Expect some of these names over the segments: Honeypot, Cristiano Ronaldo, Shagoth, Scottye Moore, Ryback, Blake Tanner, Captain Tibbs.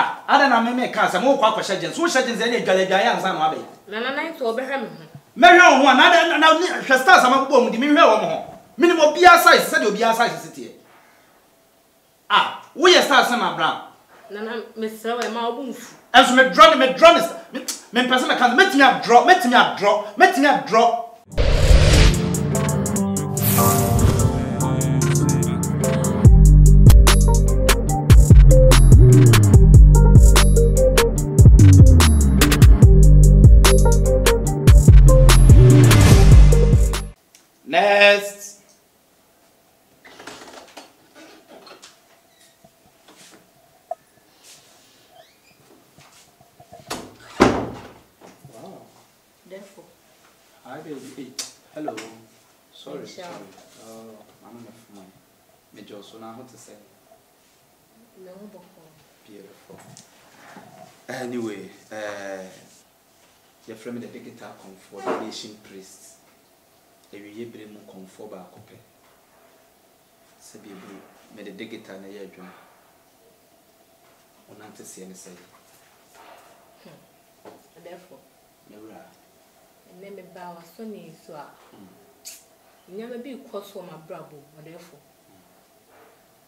Ah, I don't make cancer more quack surgeons. Who surgeons any Galagians and Abbey? Nana to Abraham. Marion, one other now, Shasta, some of the minimum beer size, said you'll be city. Ah, we are stars, some Brown. Nana, Miss Sarah, my booth. As my drone, my drummers, my person can make me up drop, make me up drop, make me up drop. Next. Wow. Therefore. Hi baby. Hello. Sorry. Sorry. Oh, I'm not from my major, so now how to say. No, beautiful. Anyway, you're from the digital confirmation priest. Every year, bring more comfort back up. Sabi blue, may the day get an air drum. On antecedent say. Therefore, Nora, and then the bow sunny so. You never be cross for my bravo, or therefore.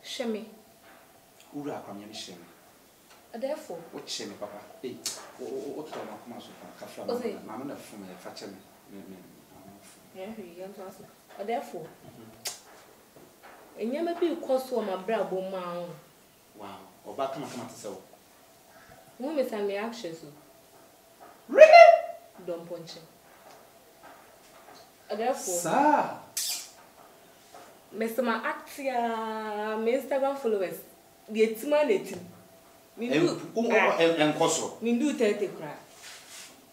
Shemmy, who are from your shame? Therefore, what shame, papa? Hey, what's wrong with my son? I'm not from a fatcham. Yeah, therefore, and you may be cost for my bravo man. Wow, or back to myself. Women send me actions. Really? Don't punch him. Therefore, sir, Mr. My actia, Mr. Followers, get money. And Cosso. We do 30 cry.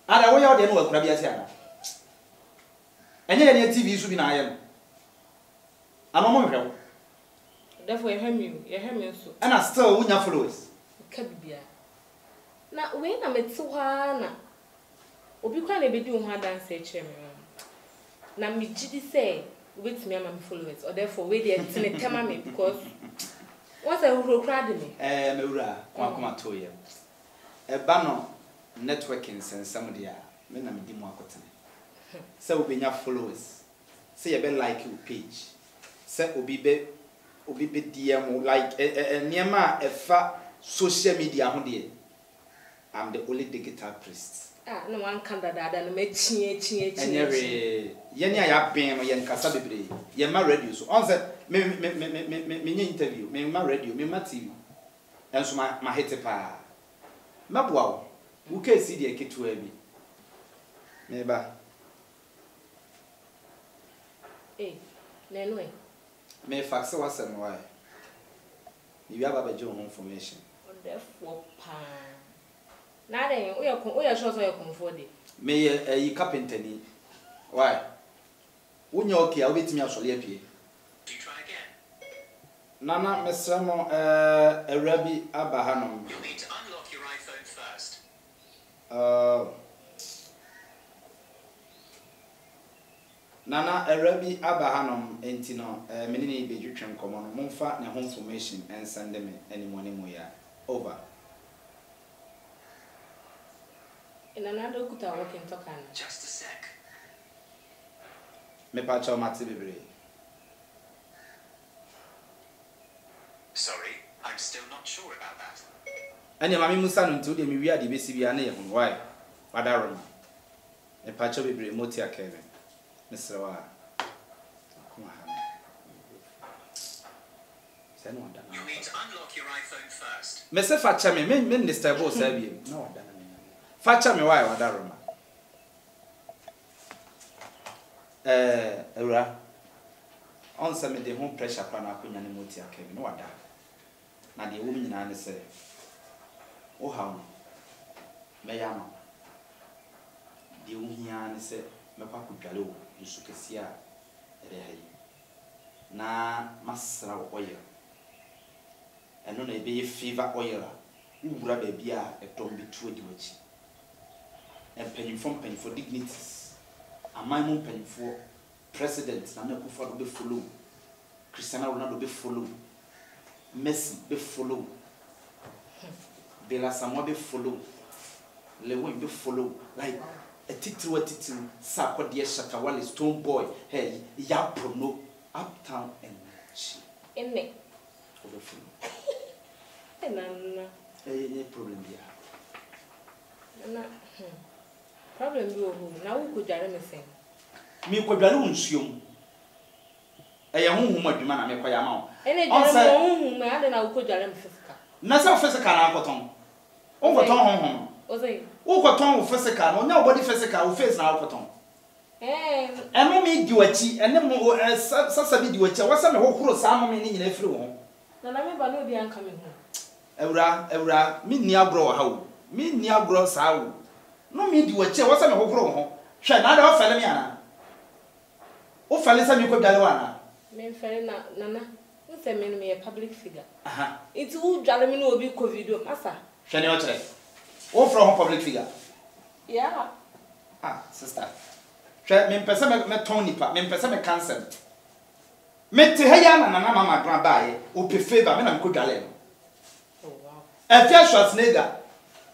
And I will then work Rabiasiana. And yet, TV should be iron. I'm a mongrel. Therefore, you hear me so. And I still wouldn't follow us. Cabia. Now, when I met Suhana, Obi can't be doing her dance, Chairman. Now, me Giddy say, wait me, I'm followers, or therefore, wait the internet come me because once I will cry me. Eh, Mura, one come at 2 years. A banner networking and somebody are men and me more cotton. Say we be your followers. Say you be like your page. Say we be DM like niema efa social media hundi. I'm the only digital priest. Ah, no one can do that. No me chinye. Anyway, yani aya bem yani kasa bebre. Yani ma radio so. On say me ni interview. Me ma radio, me ma TV. And so ma hete pa. Ma bua. Who can see the kid to me? Me ba. Eh, Nenwe. May fax was and why. You have about your own formation. Therefore, pa. Nada, we are short of your comfort. May a carpenter. Why? Wouldn't you okay? I'll wait me out for you. You try again. Nana, Mr. Mo, a rabbi Abahanum. You need to unlock your iPhone first. Nana, a rabbi Abahanum, Antino, a mini baby trim common, Monfa, and home formation, and send them any morning we are over. In another good work in Tokan. Just a sec. Me patch on Matibri. Sorry, I'm still not sure about that. And your mammy Musan told him we are the BCBA. Why? Badaroma. Me patch of Bibri, Motia Kevin. Mr. Wa, come on. You need to unlock your iPhone first. Mr. Fatchami, Minister Bo Serbian. No, Fatchami, why are that Roma? Era. Answer me the home pressure upon our Queen and Motia came. No, that. Now the woman and I say, oh, how? Mayama. The woman said, my papa could galoo. You should see her. Na masra oil. And on a bay fever oil, who grab a beer a tomb between the witch. And penny for dignities. A my moon penny for president, Nana Kufa be follow. Cristiano Ronaldo be follow. Messi be follow. there are some other follow. Le win be follow like a title, Sako dear Shakawali, Stone Boy, hey, Yaprono, Uptown and she. And me. Hey, problem here. Problem you now could I anything? Me could balloon soon. A young woman, you man, I make a amount. And I don't know who I am. O cotton physical, nobody physical face now cotton. Eh, I may do a tea and then more as subsidy do a chair. What's some whole cross arm meaning in every home? None of the uncoming home. Era, me near grow how, me near gross how. No me do a chair, what's some whole grow home? Shall not offer Lamiana. O Falisa, you could Daluana. Men Ferina, Nana, what's a man may a public figure? Aha. It's who Jalamino will be covido, Massa. Shall you try? Or from a public figure? Yeah. Ah, sister. Men person met Tony, men person met cancer. Met Tehaya and Nana Ama Mcbrown by, who prefer by men and good galeno. Oh, wow. A fair Schwarzenegger.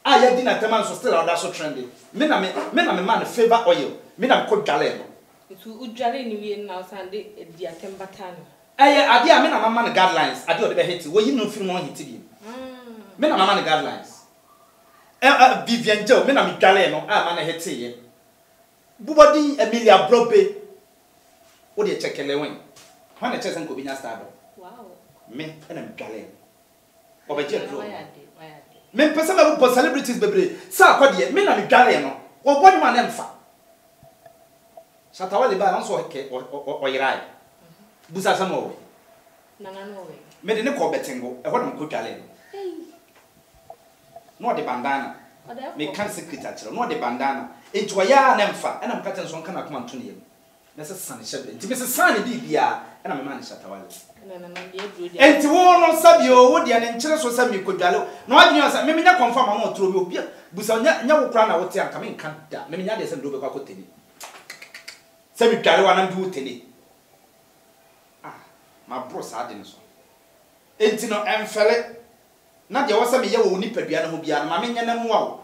I had dinner at the man so still on that so trendy. Men are a man favor oil, men are good galeno. It will Ujali in you now, Sunday, the Atembatan. I dear men are my man guidelines. I do the Haiti. Well, you know, film on Haiti. Men are my man guidelines. Vivian Joe, men are Galeno, I'm an Hetty. Bubadi, Emilia Brope. What do you check in the wing? How many chess and could be a star? Wow. Men and Galen. Or a jet room. Men personal for celebrities, baby. Sir, what do you mean? I'm Galeno. Or what do you mean? Shatawali balance or your eye. Busasamo. Nana, no way. Made in a corbetingo, a one good Galeno. No the bandana. Me can't secret at all. No the bandana. It's why I am far, and I'm cutting some kind of one to you. That's a sunny shepherd. It's a sunny bia, and I'm a man shut away. And to all on Sabio, what the interest was some you could gallo. No, I knew that maybe not confirm a more true beer, but some young crown out there coming can't that. Maybe not doesn't do a cotton. Semi gallo and I'm doing. Ah, my bros are didn't so. It's no emphatic. Not there was some young nipper piano who be an mammy and a wow.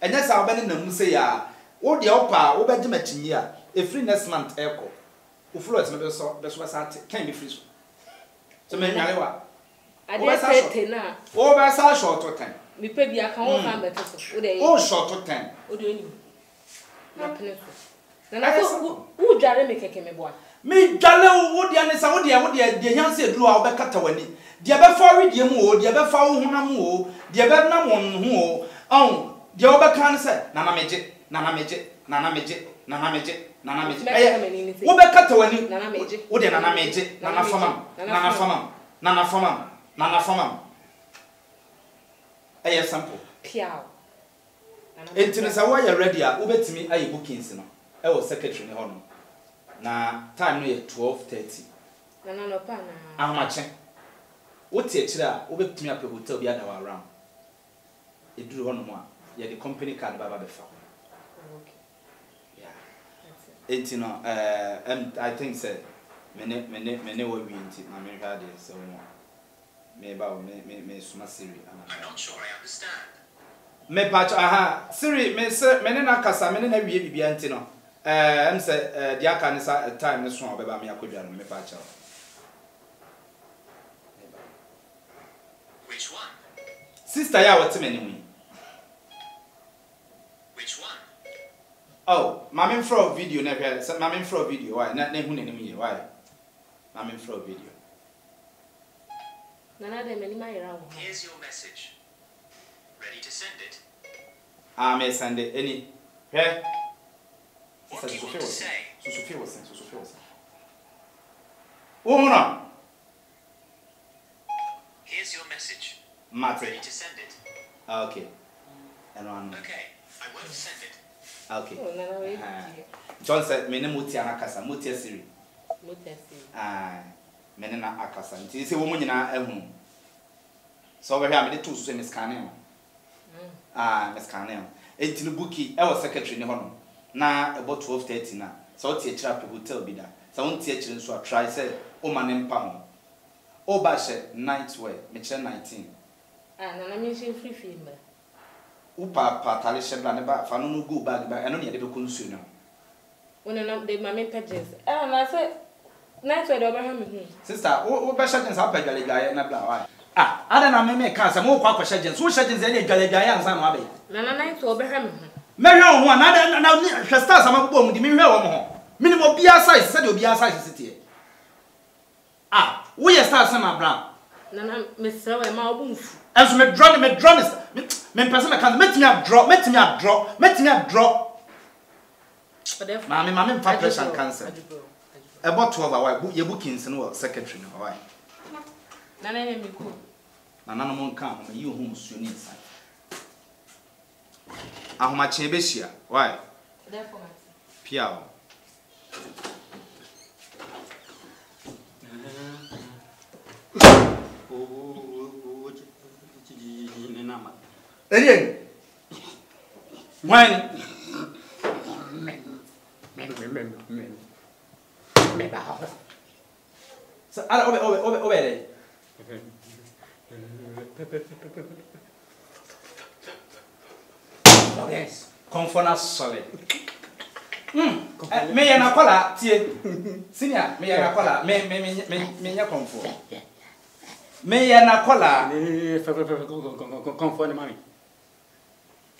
And that's our band in the Musea. Oh, the opera, over the machine a free next month echo. Who floats never saw this was at can be free. So many I dare say, over a short or ten. We pay the account, oh, short or ten. What do you mean? And I thought, who Jeremy came aboard? Me, Gallo, would the answer would the young say drew out the catawani. The other four with Yemo, the other four who, the other no one who, oh, the other cancer, Nana Magic, Nana Magic, Nana Magic, Nana Magic, Nana Magic, Uber catawani, Nana Magic, would Nana Magic, Nana Famam, Nana Famam, Nana Famam, Nana Famam. A sample. Piao. It is a wire ready, Uber to me, I bookings. I was secretary in Honor. Now, time near 12:30. Nana no pan. How much? What's it? Over to me up a hotel the other round. It drew one more. Yet the company card by the phone. Yeah. It's you know, and I think so. Many will be in it. I mean, had it so more. Maybe I'll make some Siri. I'm not sure I understand. May patch, aha. Siri, may sir, many Nakasa, many will be antino. I'm said, the Akanis at a time, the swamp about me, I could be patch out. Which one? Sister, yeah, what's anyway? Which one? Oh, Mammy Fro video never said Mammy Fro video. Why? Not name enemy. Why? Mammy Fro video. Nana, they many my round. Here's your message. Ready to send it? I may send it any. Hey? What do you want to say? So, oh, no. Here's your message. Martin. Ready to send it. Okay. And one. Okay, I won't send it. Okay. Oh, no, John said, "Mene muti anakasa, muti asiri." Muti asiri. Ah, mene na akasa. Nti se woman na ehun. So over here, I made two so Miss Canel. Ah, Miss Canel. Enti no bookie, I was secretary ni hono. Na about 12:30 na. So ti etra pe hotel bi da. So won ti etra nso try say o ma ne mpa ho. Oba she night wear, Michelle 19. Nana Misi free film. Upa patali sebla neba fanunu go bag ba eno ni ade be consume. One na de mama pages. Na say night we do ba hami hu. Sister, wo be shagens apa dwalegwaye na bla why? Ada na meme kan say mo kwa kwa shagens. Wo shagens e dwalegwaye ansa ma be. Nana night we be hami hu. Me hwe ho na na stars ama bo mu di me hwe wo mo ho. Minimum bia size say de bia size sitie. Wo ye stars na bra. Nana me sewe ma obunfu. As me draw me drums me person me can make me draw mami pressure cancer about 12 hour you bookings no secretary no why nana me ko nana no mon kan me you home so ni inside ahoma che be shia why therefore piao Elian, when so over yes, confona solid. Me yana kola tie. Senior, me yana kola. Me nya confo. Me yana kola. Confo mami.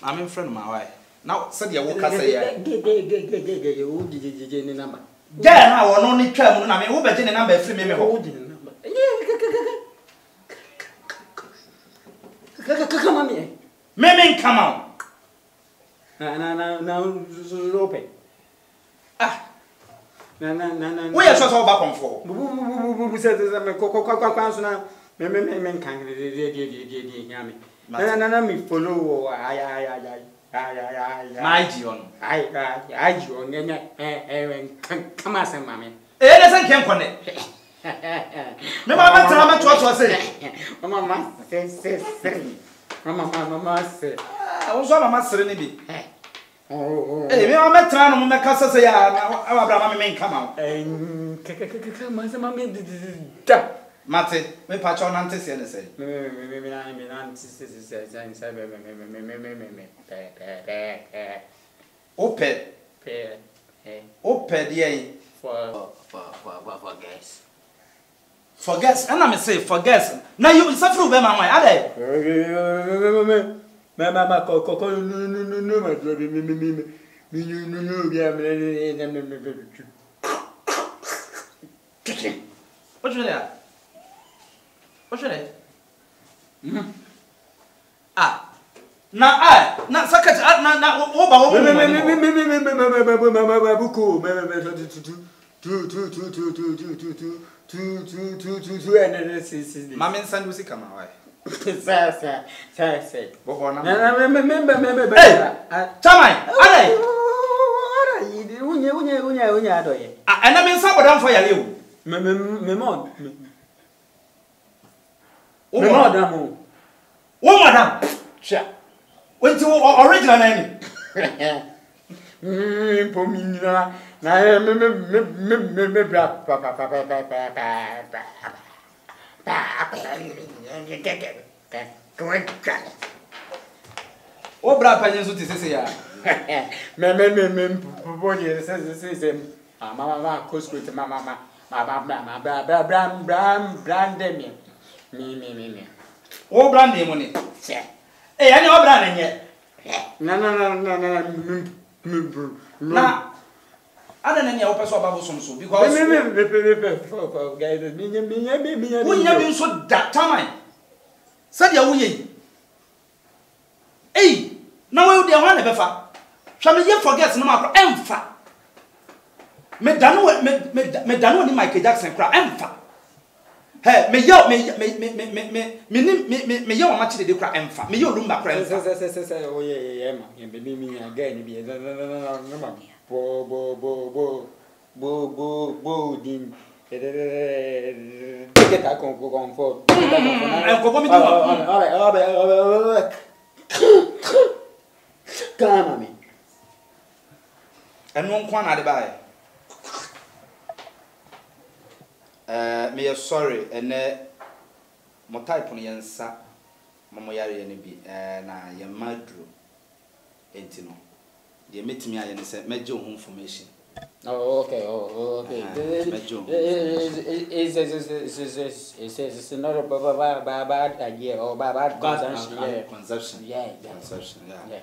I'm in front of my wife. Now, said your worker say, Gay, Nana me follow. Come on, mammy. It doesn't come on it. No, I was I Mate, me patch on antisene say. Me antisene say me. Open dey for guess. For guess, and I me say for guess. Now you suffer be my ade. Me ko no me what you there? What's your name? Oh, madam. Oh, madam. Cha. Went to original name. Pomina. Me pa Obra pa Jesus te se ya. Me poni se mama couscous mama brand me. Oh, brandy money. Hey, I know brandy yet. No. I don't know open so about some so because me so that time. Said your way. Hey, now we are one befa. Shall we forget no matter emfa? Me dano ni Michael Jackson cry emfa. Hey, me me sorry, and type on Mama yari yani bi na ya madru entino. They meet me and said major home formation. Oh okay, oh okay. It's not a bad idea or bad conception. Yeah, yeah.